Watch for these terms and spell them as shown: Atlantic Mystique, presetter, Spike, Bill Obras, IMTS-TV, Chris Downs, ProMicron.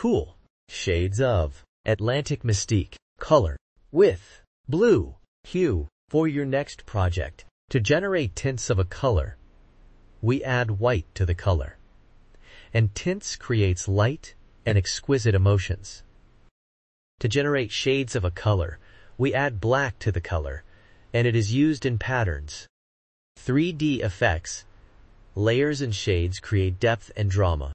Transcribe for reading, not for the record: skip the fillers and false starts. Cool. Shades of Atlantic Mystique. Color. With blue hue. For your next project, to generate tints of a color, we add white to the color. And tints creates light and exquisite emotions. To generate shades of a color, we add black to the color, and it is used in patterns. 3D effects. Layers and shades create depth and drama.